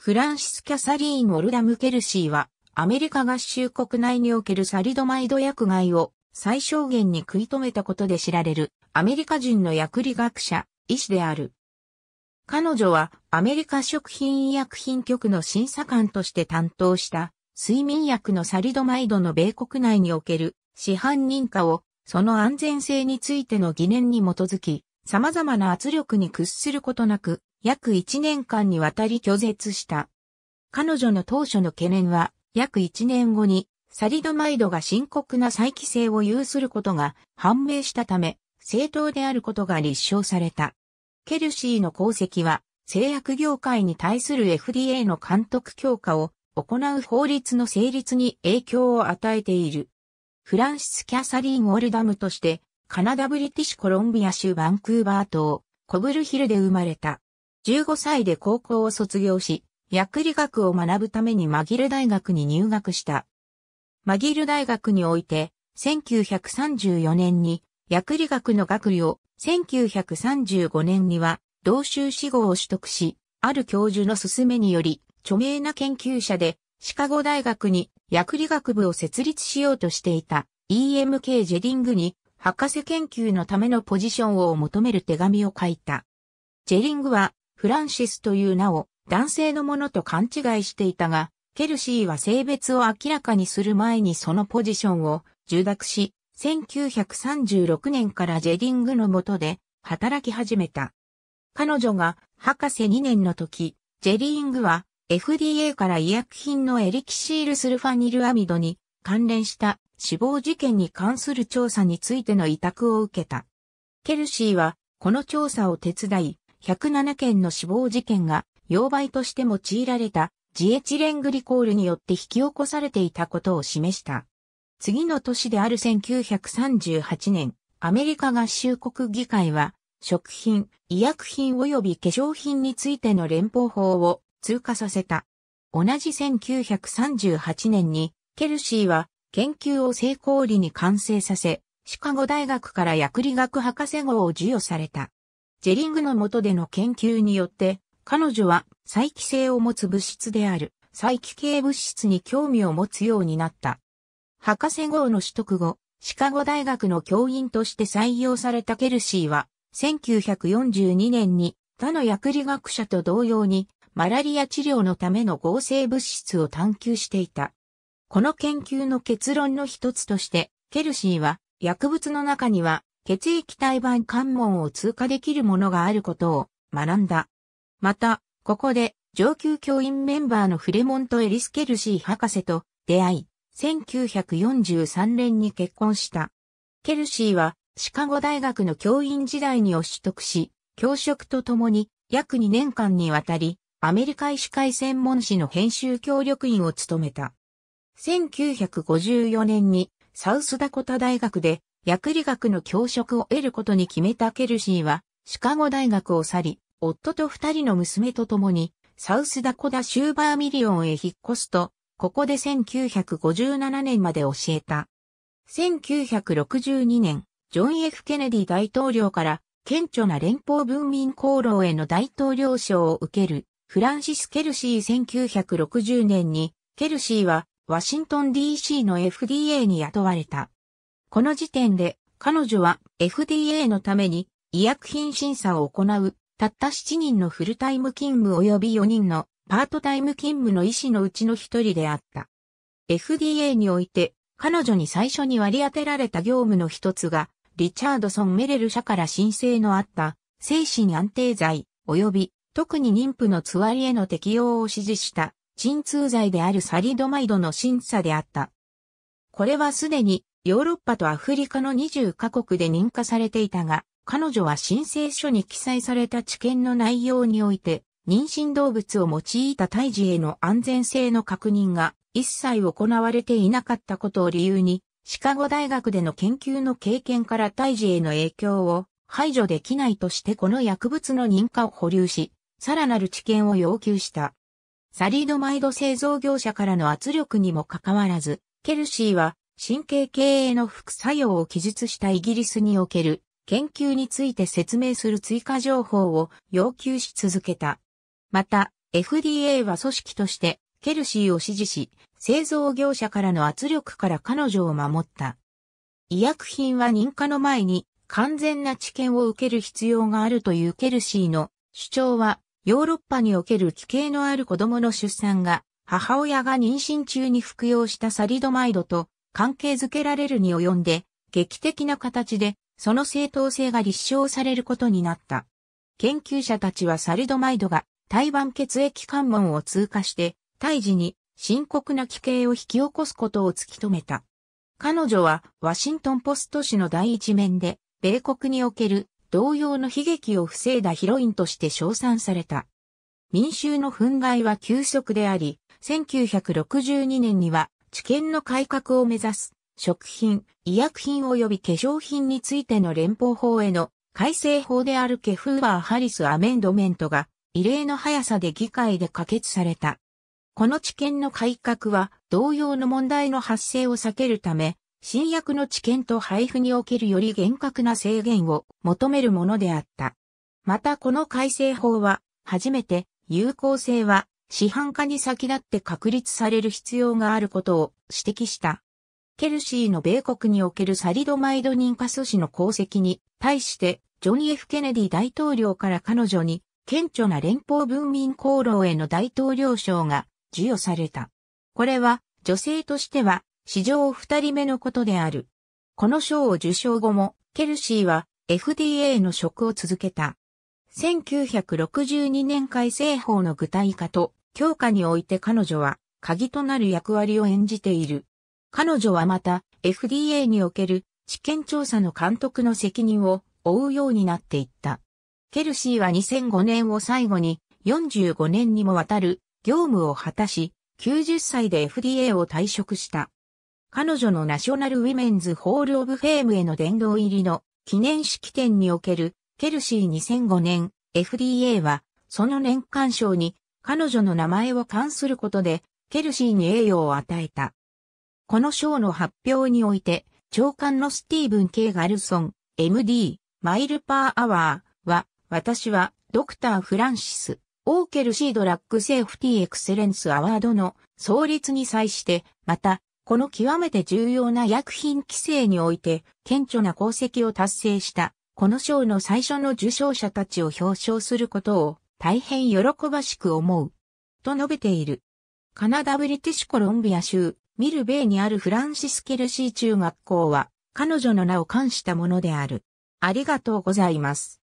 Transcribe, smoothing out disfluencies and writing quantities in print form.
フランシス・キャサリーン・オルダム・ケルシーは、アメリカ合衆国内におけるサリドマイド薬害を最小限に食い止めたことで知られる、アメリカ人の薬理学者、医師である。彼女は、アメリカ食品医薬品局の審査官として担当した、睡眠薬のサリドマイドの米国内における、市販認可を、その安全性についての疑念に基づき、様々な圧力に屈することなく、約1年間にわたり拒絶した。彼女の当初の懸念は、約1年後に、サリドマイドが深刻な再規制を有することが判明したため、正当であることが立証された。ケルシーの功績は、製薬業界に対する FDA の監督強化を行う法律の成立に影響を与えている。フランシス・キャサリーン・オルダムとして、カナダ・ブリティッシュコロンビア州バンクーバー島、コブルヒルで生まれた。15歳で高校を卒業し、薬理学を学ぶためにマギル大学に入学した。マギル大学において、1934年に薬理学の学位を、1935年には同修士号を取得し、ある教授の勧めにより、著名な研究者で、シカゴ大学に薬理学部を設立しようとしていた E.M.K. ジェディングに、博士研究のためのポジションを求める手紙を書いた。ジェディングは、フランシスという名を男性のものと勘違いしていたが、ケルシーは性別を明らかにする前にそのポジションを受諾し、1936年からジェディングの下で働き始めた。彼女が博士2年の時、ジェディングは FDA から医薬品のエリキシールスルファニルアミドに関連した死亡事件に関する調査についての委託を受けた。ケルシーはこの調査を手伝い、107件の死亡事件が溶媒として用いられたジエチレングリコールによって引き起こされていたことを示した。次の年である1938年、アメリカ合衆国議会は、食品、医薬品及び化粧品についての連邦法を通過させた。同じ1938年に、ケルシーは研究を成功裏に完成させ、シカゴ大学から薬理学博士号を授与された。ジェリングの下での研究によって、彼女は再帰性を持つ物質である、再帰系物質に興味を持つようになった。博士号の取得後、シカゴ大学の教員として採用されたケルシーは、1942年に他の薬理学者と同様に、マラリア治療のための合成物質を探求していた。この研究の結論の一つとして、ケルシーは、薬物の中には、血液体板関門を通過できるものがあることを学んだ。また、ここで上級教員メンバーのフレモント・エリス・ケルシー博士と出会い、1943年に結婚した。ケルシーはシカゴ大学の教員時代にを取得し、教職とともに約2年間にわたり、アメリカ医師会専門誌の編集協力員を務めた。1954年にサウスダコタ大学で、薬理学の教職を得ることに決めたケルシーは、シカゴ大学を去り、夫と2人の娘と共に、サウスダコタ州バーミリオンへ引っ越すと、ここで1957年まで教えた。1962年、ジョン・ F ・ケネディ大統領から、顕著な連邦文民功労への大統領賞を受ける、フランシス・ケルシー。1960年に、ケルシーは、ワシントン DC の FDA に雇われた。この時点で彼女は FDA のために医薬品審査を行うたった7人のフルタイム勤務及び4人のパートタイム勤務の医師のうちの一人であった。FDA において彼女に最初に割り当てられた業務の一つがリチャードソン・メレル社から申請のあった精神安定剤及び特に妊婦のつわりへの適用を指示した鎮痛剤であるサリドマイドの審査であった。これはすでにヨーロッパとアフリカの20カ国で認可されていたが、彼女は申請書に記載された治験の内容において、妊娠動物を用いた胎児への安全性の確認が一切行われていなかったことを理由に、シカゴ大学での研究の経験から胎児への影響を排除できないとしてこの薬物の認可を保留し、さらなる治験を要求した。サリドマイド製造業者からの圧力にもかかわらず、ケルシーは、神経系への副作用を記述したイギリスにおける研究について説明する追加情報を要求し続けた。また、FDA は組織としてケルシーを支持し、製造業者からの圧力から彼女を守った。医薬品は認可の前に完全な治験を受ける必要があるというケルシーの主張は、ヨーロッパにおける奇形のある子供の出産が、母親が妊娠中に服用したサリドマイドと関係づけられるに及んで、劇的な形でその正当性が立証されることになった。研究者たちはサリドマイドが胎盤血液関門を通過して、胎児に深刻な奇形を引き起こすことを突き止めた。彼女はワシントンポスト紙の第一面で、米国における同様の悲劇を防いだヒロインとして称賛された。民衆の憤慨は急速であり、1962年には治験の改革を目指す食品、医薬品及び化粧品についての連邦法への改正法であるケフーバー・ハリス・アメンドメントが異例の速さで議会で可決された。この治験の改革は同様の問題の発生を避けるため、新薬の治験と配布におけるより厳格な制限を求めるものであった。またこの改正法は初めて有効性は市販化に先立って確立される必要があることを指摘した。ケルシーの米国におけるサリドマイド認可阻止の功績に対してジョン・ F ・ケネディ大統領から彼女に顕著な連邦文民功労への大統領賞が授与された。これは女性としては史上2人目のことである。この賞を受賞後もケルシーは FDA の職を続けた。1962年改正法の具体化と強化において彼女は鍵となる役割を演じている。彼女はまた FDA における治験調査の監督の責任を負うようになっていった。ケルシーは2005年を最後に45年にもわたる業務を果たし、90歳で FDA を退職した。彼女のナショナルウィメンズホールオブフェームへの殿堂入りの記念式典におけるケルシー2005年 FDA はその年間賞に彼女の名前を冠することでケルシーに栄誉を与えた。この賞の発表において、長官のスティーブン・K・ガルソン、MD、マイルパーアワーは、私はドクター・フランシス・オー・ケルシードラッグセーフティーエクセレンスアワードの創立に際して、また、この極めて重要な医薬品規制において、顕著な功績を達成した、この賞の最初の受賞者たちを表彰することを、大変喜ばしく思う。と述べている。カナダ・ブリティッシュコロンビア州、ミルベイにあるフランシス・ケルシー中学校は彼女の名を冠したものである。ありがとうございます。